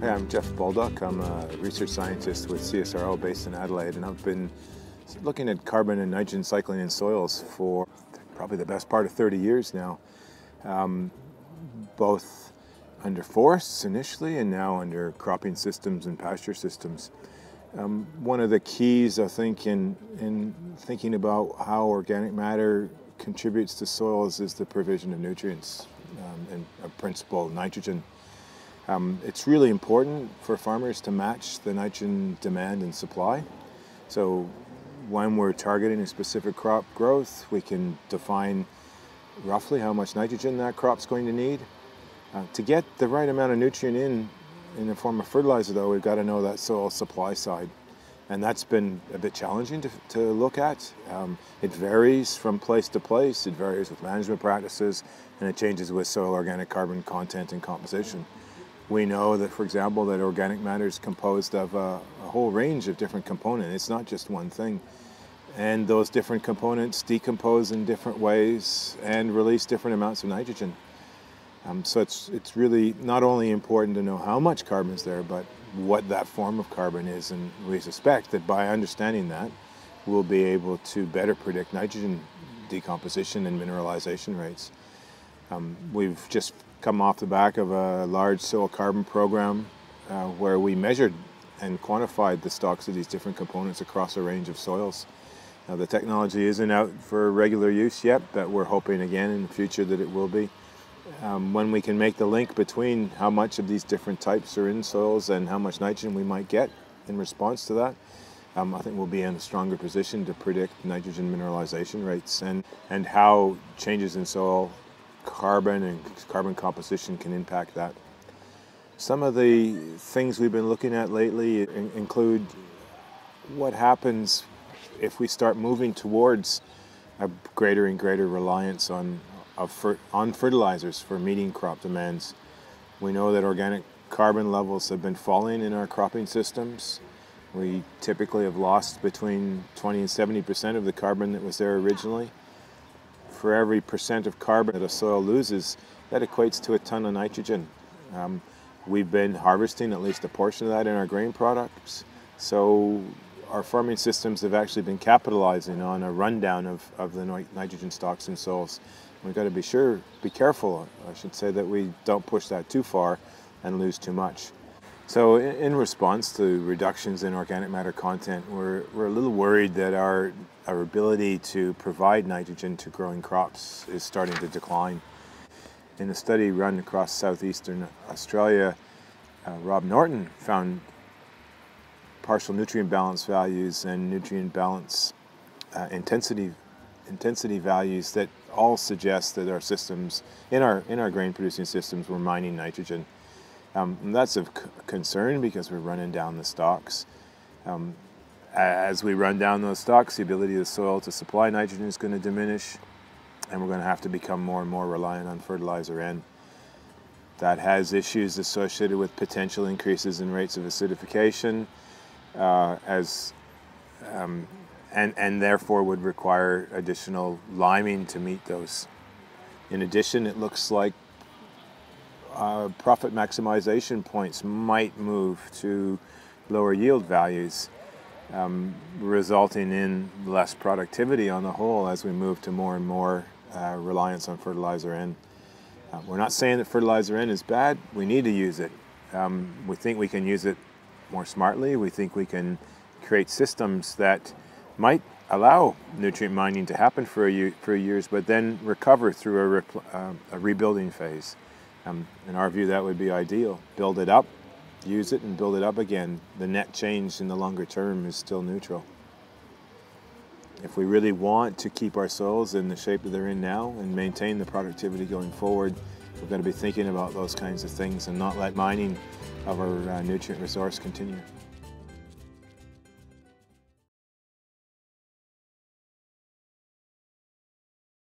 Hey, I'm Jeff Baldock. I'm a research scientist with CSIRO based in Adelaide, and I've been looking at carbon and nitrogen cycling in soils for probably the best part of 30 years now, both under forests initially and now under cropping systems and pasture systems. One of the keys, I think, in thinking about how organic matter contributes to soils is the provision of nutrients, and a principle, nitrogen. It's really important for farmers to match the nitrogen demand and supply. So when we're targeting a specific crop growth, we can define roughly how much nitrogen that crop's going to need. To get the right amount of nutrient in the form of fertilizer, though, we've got to know that soil supply side. And that's been a bit challenging to look at. It varies from place to place, it varies with management practices, and it changes with soil organic carbon content and composition. We know that, for example, that organic matter is composed of a whole range of different components. It's not just one thing. And those different components decompose in different ways and release different amounts of nitrogen. So it's really not only important to know how much carbon is there, but what that form of carbon is, and we suspect that by understanding that, we'll be able to better predict nitrogen decomposition and mineralization rates. We've just come off the back of a large soil carbon program where we measured and quantified the stocks of these different components across a range of soils. Now, the technology isn't out for regular use yet, but we're hoping again in the future that it will be. When we can make the link between how much of these different types are in soils and how much nitrogen we might get in response to that, I think we'll be in a stronger position to predict nitrogen mineralization rates and how changes in soil carbon and carbon composition can impact that. Some of the things we've been looking at lately include what happens if we start moving towards a greater and greater reliance on fertilizers for meeting crop demands. We know that organic carbon levels have been falling in our cropping systems. We typically have lost between 20 and 70% of the carbon that was there originally. For every % of carbon that a soil loses, that equates to a ton of nitrogen. We've been harvesting at least a portion of that in our grain products. So our farming systems have actually been capitalizing on a rundown of the nitrogen stocks in soils. We've got to be careful, I should say, that we don't push that too far and lose too much. So in response to reductions in organic matter content, we're a little worried that our ability to provide nitrogen to growing crops is starting to decline. In a study run across southeastern Australia, Rob Norton found partial nutrient balance values and nutrient balance intensity values that all suggest that our systems, in our grain producing systems, were mining nitrogen. And that's of concern because we're running down the stocks. As we run down those stocks, the ability of the soil to supply nitrogen is going to diminish, and we're going to have to become more and more reliant on fertilizer N. That has issues associated with potential increases in rates of acidification, and therefore would require additional liming to meet those. In addition, it looks like profit maximization points might move to lower yield values, resulting in less productivity on the whole as we move to more and more reliance on fertilizer N. We're not saying that fertilizer N is bad. We need to use it. We think we can use it more smartly. We think we can create systems that might allow nutrient mining to happen for years, but then recover through a rebuilding phase. In our view, that would be ideal. Build it up, use it, and build it up again. The net change in the longer term is still neutral. If we really want to keep our soils in the shape that they're in now and maintain the productivity going forward, we've got to be thinking about those kinds of things and not let mining of our nutrient resource continue.